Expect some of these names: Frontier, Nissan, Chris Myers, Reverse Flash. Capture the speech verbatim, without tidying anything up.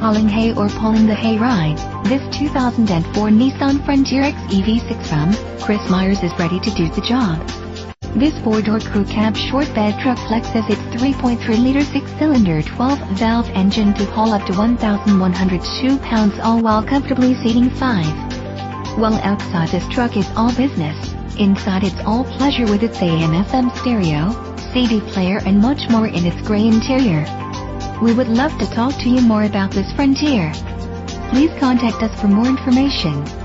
hauling hay or pulling the hay ride, this two thousand four Nissan Frontier X E V six from Chris Myers is ready to do the job. This four-door crew cab short bed truck flexes its three point three liter six-cylinder twelve valve engine to haul up to one thousand one hundred two pounds all while comfortably seating five. Well, outside this truck is all business, inside it's all pleasure with its A M F M stereo, C D player and much more in its grey interior. We would love to talk to you more about this Frontier. Please contact us for more information.